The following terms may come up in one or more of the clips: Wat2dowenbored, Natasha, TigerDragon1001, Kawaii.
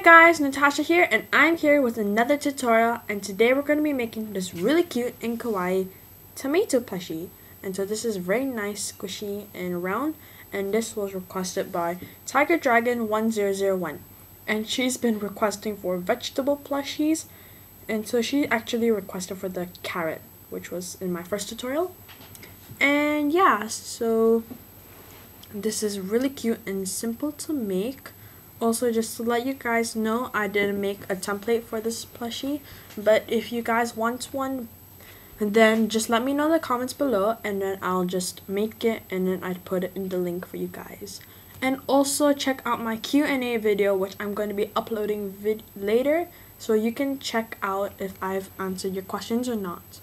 Hey guys, Natasha here, and I'm here with another tutorial, and today we're going to be making this really cute and kawaii tomato plushie. And so this is very nice, squishy, and round, and this was requested by TigerDragon1001. And she's been requesting for vegetable plushies, and so she actually requested for the carrot, which was in my first tutorial. And yeah, so this is really cute and simple to make. Also, just to let you guys know, I didn't make a template for this plushie, but if you guys want one, then just let me know in the comments below, and then I'll just make it, and then I'd put it in the link for you guys. And also, check out my Q&A video, which I'm going to be uploading later, so you can check out if I've answered your questions or not.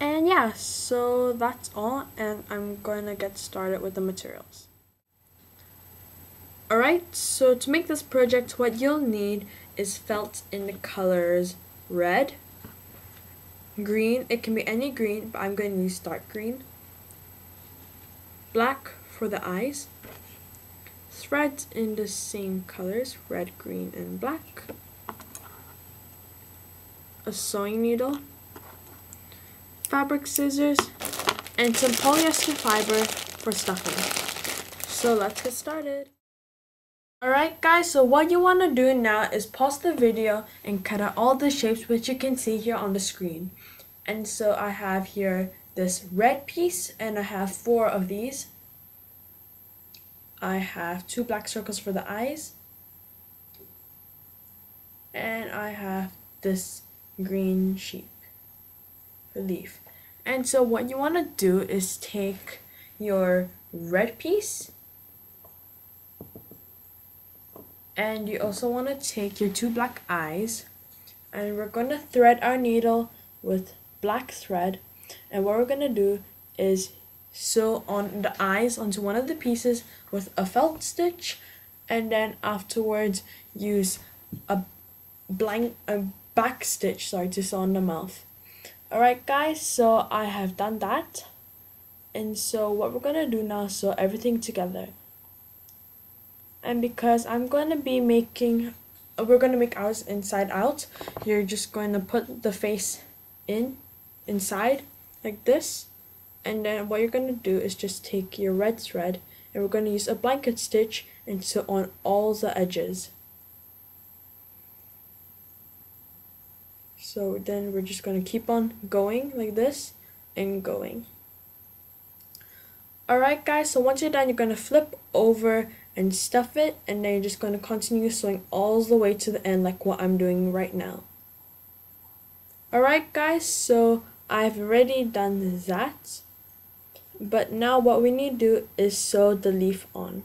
And yeah, so that's all, and I'm going to get started with the materials. Alright, so to make this project, what you'll need is felt in the colors red, green, it can be any green, but I'm going to use dark green, black for the eyes, threads in the same colors, red, green, and black, a sewing needle, fabric scissors, and some polyester fiber for stuffing. So let's get started. Alright guys, so what you want to do now is pause the video and cut out all the shapes which you can see here on the screen. And so I have here this red piece, and I have 4 of these. I have 2 black circles for the eyes. And I have this green sheep leaf. And so what you want to do is take your red piece, and you also want to take your 2 black eyes, and we're going to thread our needle with black thread, and what we're going to do is sew on the eyes onto one of the pieces with a felt stitch, and then afterwards use a back stitch to sew on the mouth. Alright guys, so I have done that, and so what we're going to do now is sew everything together. And because I'm going to be making, we're going to make ours inside out, you're just going to put the face inside, like this. And then what you're going to do is just take your red thread, and we're going to use a blanket stitch and sew on all the edges. So then we're just going to keep on going like this, and going. Alright guys, so once you're done, you're going to flip over and stuff it, and then you're just going to continue sewing all the way to the end, like what I'm doing right now. Alright guys, so I've already done that, but now what we need to do is sew the leaf on.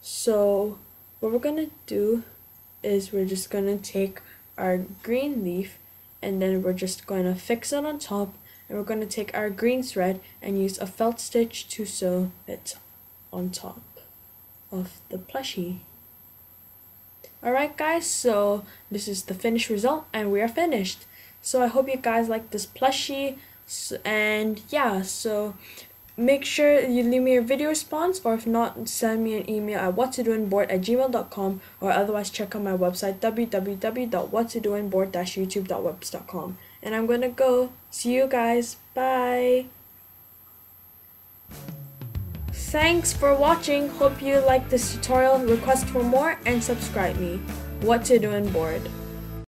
So what we're going to do is we're just going to take our green leaf, and then we're just going to fix it on top, and we're going to take our green thread and use a felt stitch to sew it on top of the plushie. Alright guys, so this is the finished result, and we are finished. So I hope you guys like this plushie, and yeah, so make sure you leave me a video response, or if not, send me an email at wat2dowenbored@gmail.com, or otherwise check out my website www.wat2dowenbored-youtube.webs.com. And I'm gonna go. See you guys. Bye. Thanks for watching, hope you liked this tutorial, request for more, and subscribe me. Wat2dowenbored.